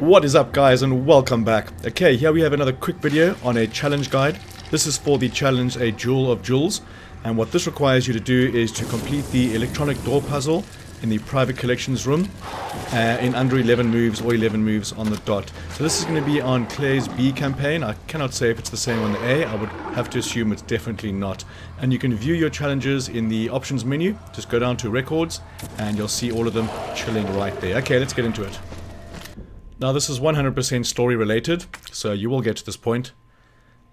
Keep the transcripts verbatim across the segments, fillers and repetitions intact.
What is up, guys, and welcome back. Okay, here we have another quick video on a challenge guide. This is for the challenge A Jewel of Joules, and what this requires you to do is to complete the electronic door puzzle in the private collections room uh, in under eleven moves or eleven moves on the dot. So this is going to be on Claire's B campaign. I cannot say if it's the same on the A. I would have to assume it's definitely not. And you can view your challenges in the options menu. Just go down to records and you'll see all of them chilling right there. Okay, let's get into it. Now this is one hundred percent story related, so you will get to this point.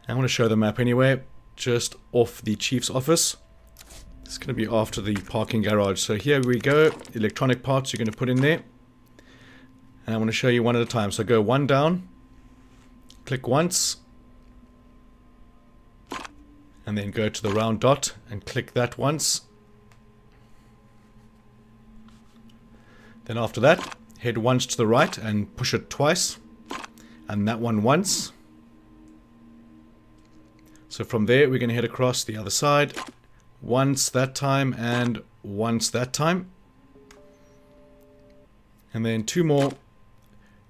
I want to show the map anyway, just off the chief's office. It's going to be after the parking garage. So here we go. Electronic parts you're going to put in there. And I want to show you one at a time. So go one down. Click once. And then go to the round dot and click that once. Then after that, head once to the right and push it twice. And that one once. So from there, we're going to head across the other side. Once that time and once that time, and then two more.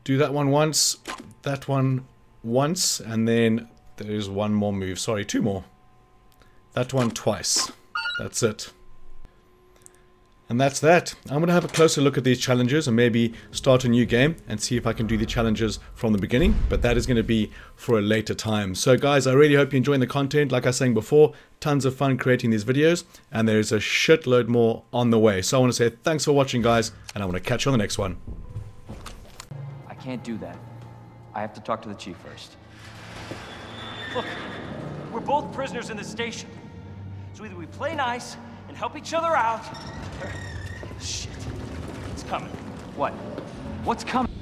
Do that one once, that one once, and then there's one more move. Sorry, two more. That one twice. That's it. And that's that. I'm going to have a closer look at these challenges and maybe start a new game and see if I can do the challenges from the beginning. But that is going to be for a later time. So guys, I really hope you're enjoying the content. Like I was saying before, tons of fun creating these videos. And there's a shitload more on the way. So I want to say thanks for watching, guys. And I want to catch you on the next one. I can't do that. I have to talk to the chief first. Look, we're both prisoners in this station. So either we play nice and help each other out. Shit. It's coming. What? What's coming?